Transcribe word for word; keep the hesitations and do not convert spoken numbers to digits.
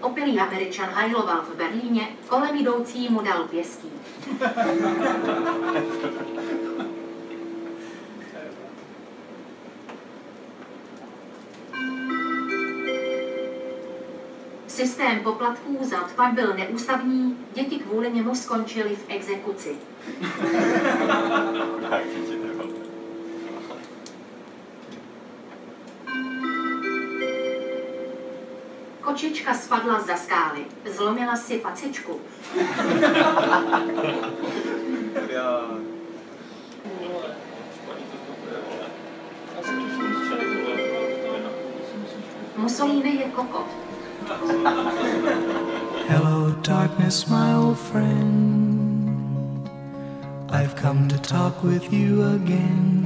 Opilý Američan hajloval v Berlíně, kolem jdoucí mu dal pěstí. Systém poplatků za odpad byl neústavní, děti kvůli němu skončily v exekuci. Kočička spadla za skály, zlomila si pacičku. Mussolini je kokot. Hello darkness my old friend, I've come to talk with you again.